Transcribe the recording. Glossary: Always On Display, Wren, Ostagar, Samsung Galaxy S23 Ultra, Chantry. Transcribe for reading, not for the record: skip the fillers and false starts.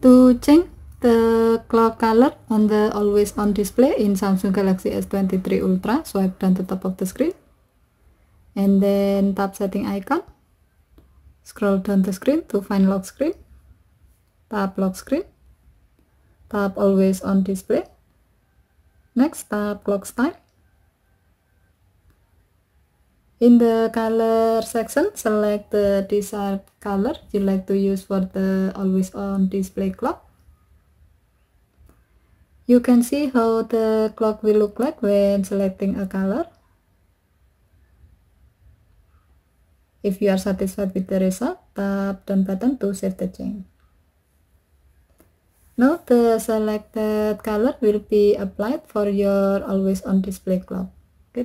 To change the clock color on the always on display in Samsung Galaxy S23 Ultra, swipe down to top of the screen and then tap setting icon, scroll down the screen to find lock screen, tap lock screen, tap always on display, next tap clock style. In the color section, select the desired color you like to use for the always on display clock. You can see how the clock will look like when selecting a color. If you are satisfied with the result, tap down button to save the change. Now the selected color will be applied for your always on display clock. Okay,